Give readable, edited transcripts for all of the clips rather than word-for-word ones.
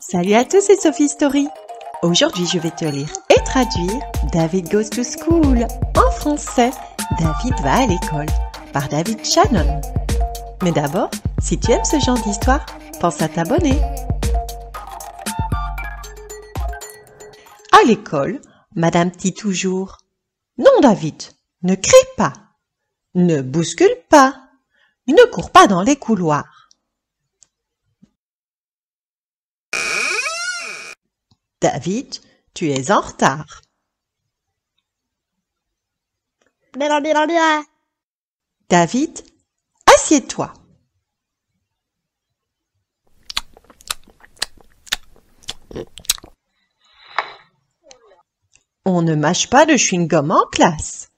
Salut à tous, c'est Sophie Story. Aujourd'hui, je vais te lire et traduire David Goes to School en français. David va à l'école par David Shannon. Mais d'abord, si tu aimes ce genre d'histoire, pense à t'abonner. À l'école, Madame dit toujours « Non, David, ne crie pas, ne bouscule pas, ne cours pas dans les couloirs. » « David, tu es en retard. » « David, assieds-toi. » On ne mâche pas de chewing-gum en classe.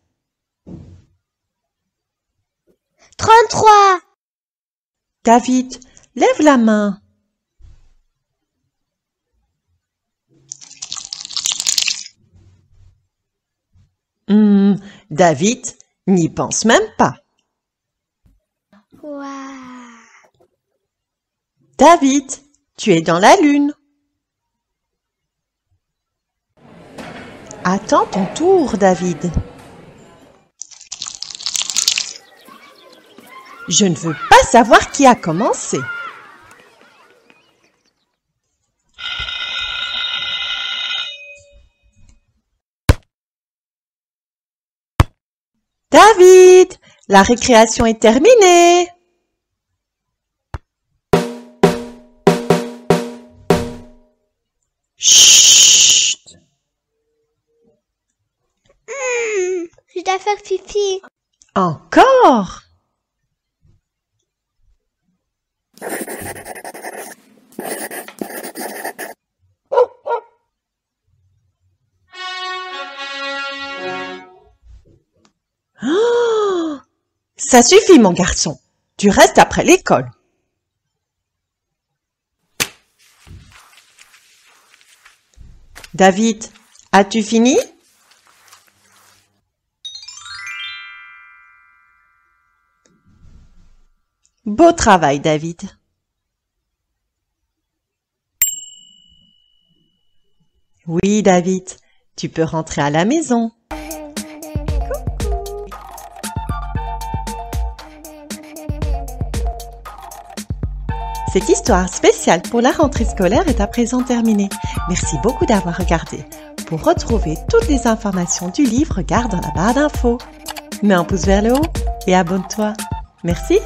33. David, lève la main. David, n'y pense même pas. Wow. David, tu es dans la lune. Attends ton tour, David. Je ne veux pas savoir qui a commencé. David, la récréation est terminée. Je dois faire pipi. Encore? Oh, ça suffit, mon garçon. Tu restes après l'école. David, as-tu fini? Beau travail, David. Oui, David, tu peux rentrer à la maison. Coucou. Cette histoire spéciale pour la rentrée scolaire est à présent terminée. Merci beaucoup d'avoir regardé. Pour retrouver toutes les informations du livre, regarde dans la barre d'infos. Mets un pouce vers le haut et abonne-toi. Merci.